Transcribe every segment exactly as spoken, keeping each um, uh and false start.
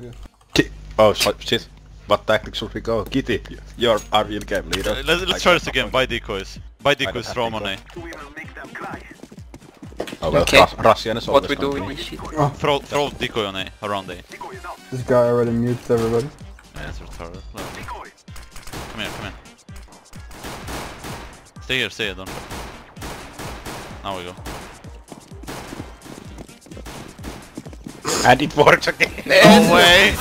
Yeah. Ki oh shit. What tactic should we go? Kitty, you're our real game leader. Uh, let's let's try this again, buy decoys. Buy decoys, Romane. Oh, well, okay. Russian is what we do in this shit? Oh. Throw, throw yeah. decoy on A, around A. This guy already mutes everybody. Yeah, that's retarded. No. Come here, come here. Stay here, stay here, don't. Now we go. And it works again! No way!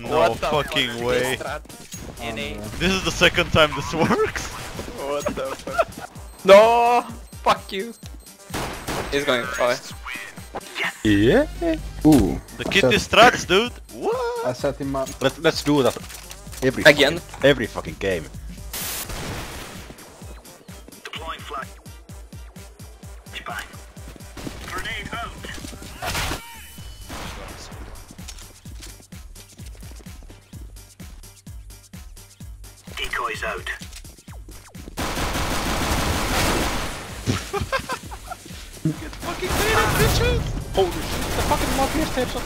No fucking way! This is the second time this works? What the fuck? No! Fuck you! He's going for it. Yeah? Ooh. The kitty strats, dude! What? I set him up. Let's, let's do that. Every Again? Fucking, every fucking game. Deploying flag. Goodbye. Grenade out! Decoys out. Get fucking cleared, bitches! Holy shit, the fucking Mafia tapes on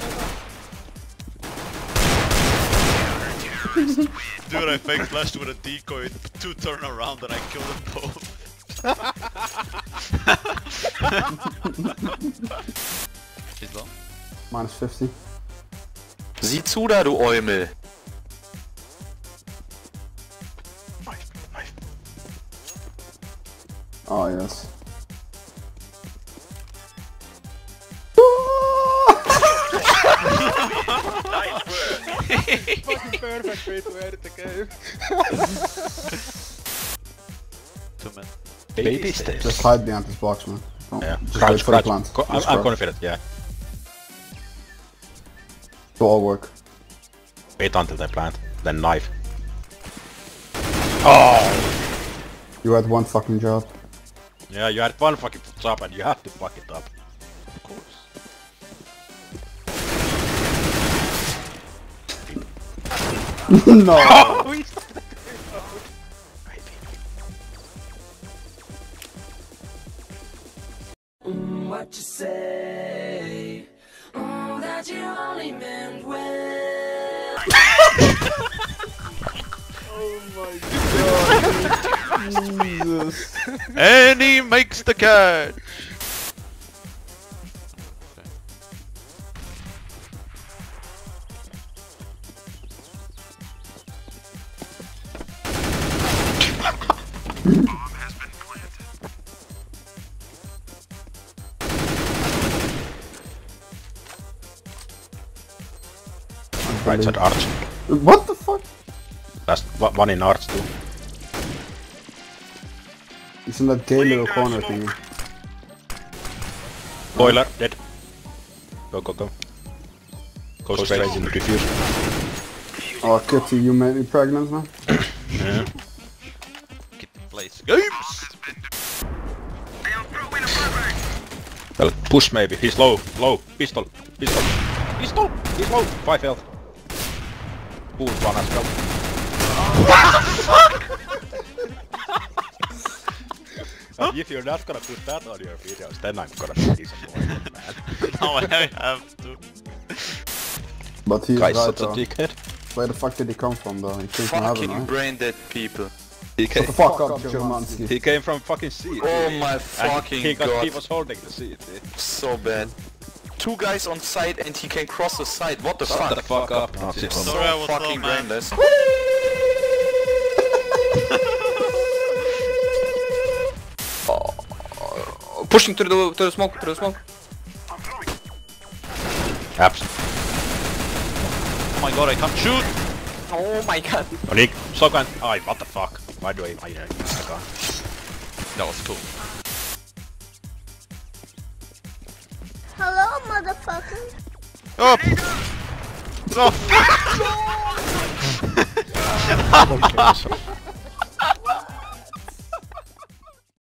that. Dude, I fake flashed with a decoy, two turn around and I killed them both. She's low. Minus fifty. Sieh zu da, du Eumel! Oh yes. Fucking perfect way to edit the game. Two men. Baby, Baby steps. Just hide behind this box, man. Don't. Yeah. Just crouch, wait for the plant. I'm confident, yeah. It'll all work. Wait until they plant, then knife. Oh! You had one fucking job. Yeah, you had one fucking job and you have to fuck it up. Of course. No! Oh, we started it. What you say? Oh, that you only meant well. Oh my god. Jesus. And he makes the catch. Bomb has been planted. Right side arch. What the fuck? Last one in arch too. It's in that gay little corner thing. Boiler, dead. Go, go, go. Go straight in the defuse. Oh, Kitty, you made me pregnant now? Yeah. Place games. Well, push maybe. He's low, low. Pistol, pistol, pistol. He's low. Five health. Boom, one as well. What the fuck? If you're not gonna put that on your videos, then I'm gonna be disappointed, man. No, I have to. But he's right, such a dickhead. Where the fuck did he come from, though? He fucking brain dead people. He came, the fuck fuck up, Germansky. He came from fucking seat. Oh my fucking he got, god. He was holding the seat. Dude. So bad. Two guys on site and he can cross the side. What the Shut fuck? Shut the fuck up. Oh, so so fucking brainless. Oh, pushing to the, to the smoke, to the smoke. Abs. Oh my god, I can't shoot. Oh my god. Onik, shotgun. Oh, what the fuck? Why do I I uh, That was cool. Hello, motherfucker. Oh! No! No!